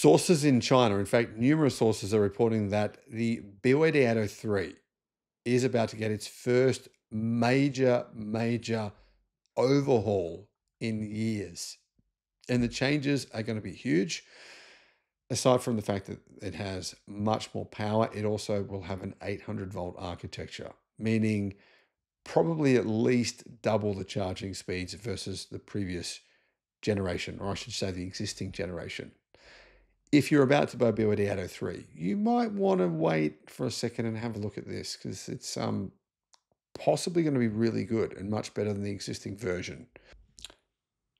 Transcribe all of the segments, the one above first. Sources in China, in fact, numerous sources are reporting that the BYD Atto 3 is about to get its first major overhaul in years. And the changes are going to be huge. Aside from the fact that it has much more power, it also will have an 800-volt architecture, meaning probably at least double the charging speeds versus the previous generation, or I should say the existing generation. If you're about to buy BYD Atto 3, you might want to wait for a second and have a look at this, because it's possibly going to be really good and much better than the existing version.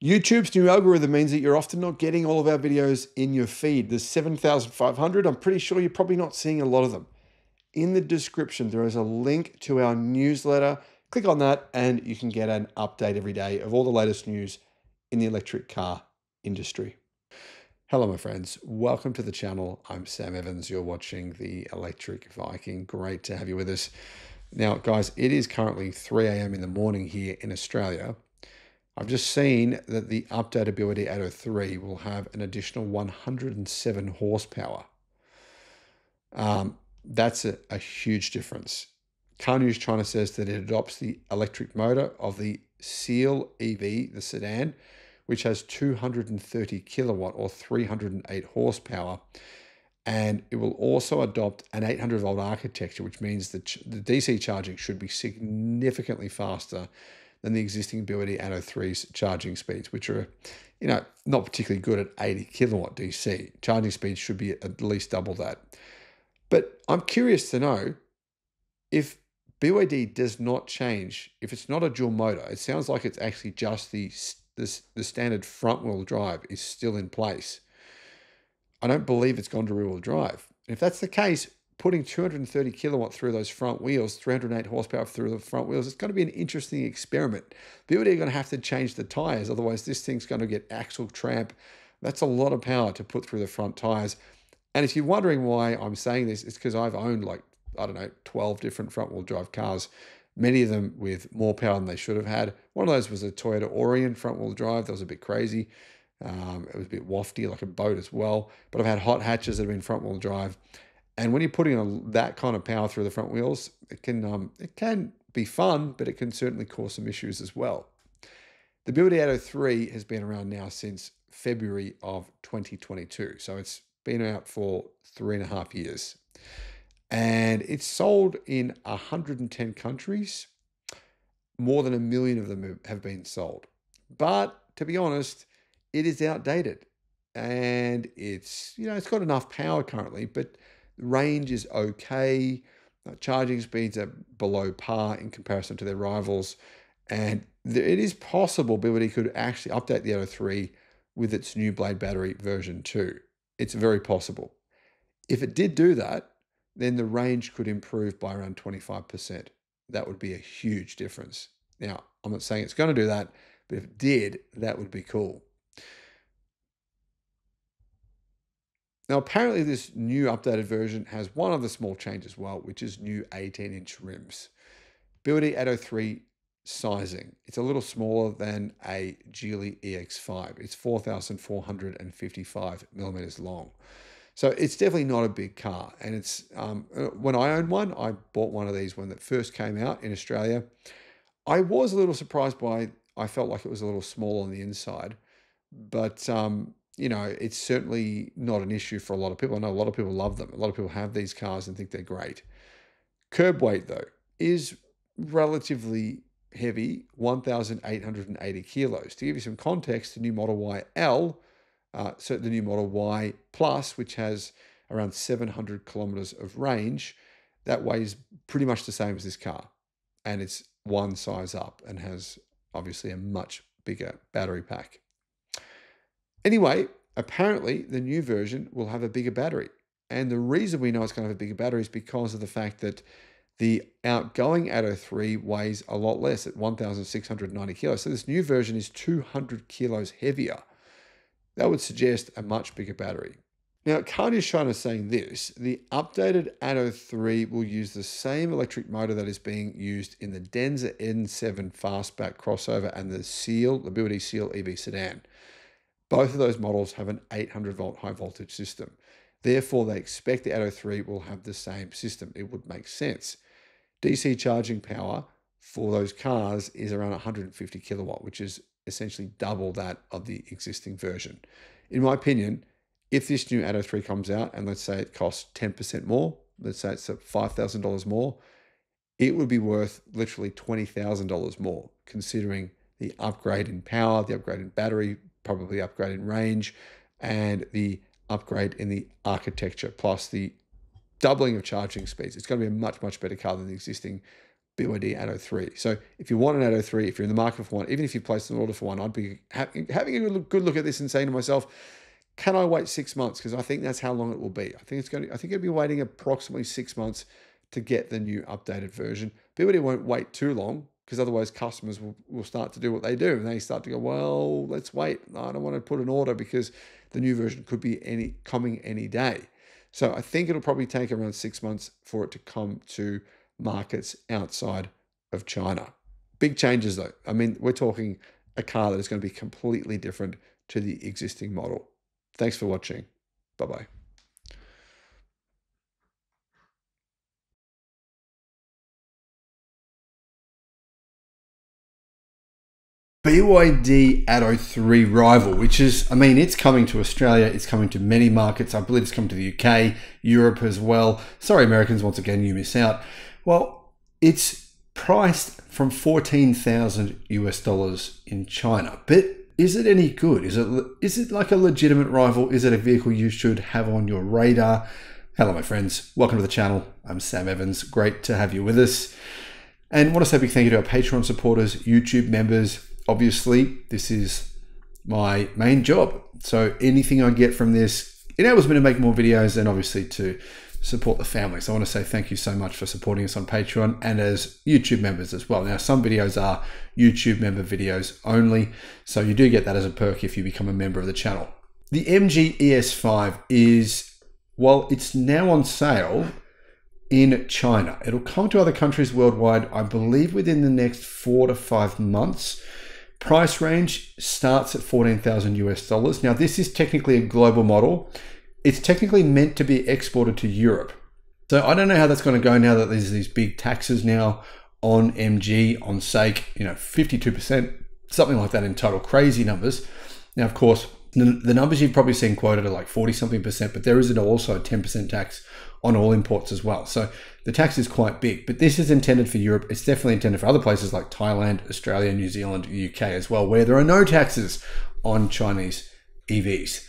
YouTube's new algorithm means that you're often not getting all of our videos in your feed. There's 7,500. I'm pretty sure you're probably not seeing a lot of them. In the description, there is a link to our newsletter. Click on that and you can get an update every day of all the latest news in the electric car industry. Hello, my friends. Welcome to the channel. I'm Sam Evans. You're watching The Electric Viking. Great to have you with us. Now, guys, it is currently 3 a.m. in the morning here in Australia. I've just seen that the updated BYD Atto 3 will have an additional 107 horsepower. That's a huge difference. Car News China says that it adopts the electric motor of the SEAL EV, the sedan, which has 230 kilowatt or 308 horsepower. And it will also adopt an 800-volt architecture, which means that the DC charging should be significantly faster than the existing BYD Atto 3's charging speeds, which are, you know, not particularly good at 80 kilowatt DC. Charging speeds should be at least double that. But I'm curious to know if BYD does not change, if it's not a dual motor, it sounds like it's actually just the standard front-wheel drive is still in place. I don't believe it's gone to rear-wheel drive. And if that's the case, putting 230 kilowatt through those front wheels, 308 horsepower through the front wheels, it's going to be an interesting experiment. BYD are going to have to change the tires, otherwise this thing's going to get axle tramp. That's a lot of power to put through the front tires. And if you're wondering why I'm saying this, it's because I've owned, like, I don't know, 12 different front-wheel drive cars, many of them with more power than they should have had. One of those was a Toyota Orion front-wheel drive. That was a bit crazy. It was a bit wafty, like a boat as well. But I've had hot hatches that have been front-wheel drive. And when you're putting on that kind of power through the front wheels, it can be fun, but it can certainly cause some issues as well. The BYD Atto 3 has been around now since February of 2022. So it's been out for 3.5 years. And it's sold in 110 countries. More than 1 million of them have been sold. But to be honest, it is outdated. And it's, you know, it's got enough power currently, but range is okay. Charging speeds are below par in comparison to their rivals. And it is possible BYD could actually update the Atto 3 with its new Blade Battery version 2. It's very possible. If it did do that, then the range could improve by around 25%. That would be a huge difference. Now, I'm not saying it's going to do that, but if it did, that would be cool. Now, apparently this new updated version has one other small change as well, which is new 18-inch rims. BYD Atto 3 sizing. It's a little smaller than a Geely EX5. It's 4,455 millimeters long. So it's definitely not a big car. And it's when I owned one, I bought one of these when that first came out in Australia. I was a little surprised by, I felt like it was a little small on the inside, but you know, it's certainly not an issue for a lot of people. I know a lot of people love them. A lot of people have these cars and think they're great. Curb weight, though, is relatively heavy, 1,880 kilos. To give you some context, the new Model Y L, so the new Model Y Plus, which has around 700 kilometers of range, that weighs pretty much the same as this car. And it's one size up and has obviously a much bigger battery pack. Anyway, apparently the new version will have a bigger battery. And the reason we know it's going to have a bigger battery is because of the fact that the outgoing Atto 3 weighs a lot less at 1,690 kilos. So this new version is 200 kilos heavier. That would suggest a much bigger battery. Now, Car News China is saying this: the updated Atto 3 will use the same electric motor that is being used in the Denza N7 Fastback crossover and the BYD SEAL EV sedan. Both of those models have an 800 volt high voltage system. Therefore, they expect the Atto 3 will have the same system. It would make sense. DC charging power for those cars is around 150 kilowatt, which is essentially double that of the existing version. In my opinion, if this new Atto 3 comes out and let's say it costs 10% more, let's say it's $5,000 more, it would be worth literally $20,000 more, considering the upgrade in power, the upgrade in battery, probably upgrade in range, and the upgrade in the architecture, plus the doubling of charging speeds. It's going to be a much, much better car than the existing BYD Atto 3. So if you want an Atto 3, if you're in the market for one, even if you placed an order for one, I'd be having a good look at this and saying to myself, can I wait 6 months? Because I think that's how long it will be. I think it'll be waiting approximately 6 months to get the new updated version. BYD won't wait too long, because otherwise customers will start to do what they do. And they start to go, well, let's wait. I don't want to put an order because the new version could be coming any day. So I think it'll probably take around 6 months for it to come to markets outside of China. Big changes though. I mean, we're talking a car that is going to be completely different to the existing model. Thanks for watching. Bye-bye. BYD Atto 3 rival, which is, I mean, it's coming to Australia. It's coming to many markets. I believe it's coming to the UK, Europe as well. Sorry, Americans, once again, you miss out. Well, it's priced from $14,000 in China. But is it any good? Is it like a legitimate rival? Is it a vehicle you should have on your radar? Hello, my friends. Welcome to the channel. I'm Sam Evans. Great to have you with us. And I want to say a big thank you to our Patreon supporters, YouTube members. Obviously, this is my main job. So anything I get from this enables me to make more videos and obviously to support the family. So I want to say thank you so much for supporting us on Patreon and as YouTube members as well. Now, some videos are YouTube member videos only. So you do get that as a perk if you become a member of the channel. The MG ES5 is, well, it's now on sale in China. It'll come to other countries worldwide, I believe, within the next 4 to 5 months. Price range starts at $14,000. Now, this is technically a global model. It's technically meant to be exported to Europe. So I don't know how that's going to go now that there's these big taxes now on MG, on SAIC, you know, 52%, something like that in total, crazy numbers. Now, of course, the numbers you've probably seen quoted are like 40-something%, but there is also a 10% tax on all imports as well. So the tax is quite big, but this is intended for Europe. It's definitely intended for other places like Thailand, Australia, New Zealand, UK as well, where there are no taxes on Chinese EVs.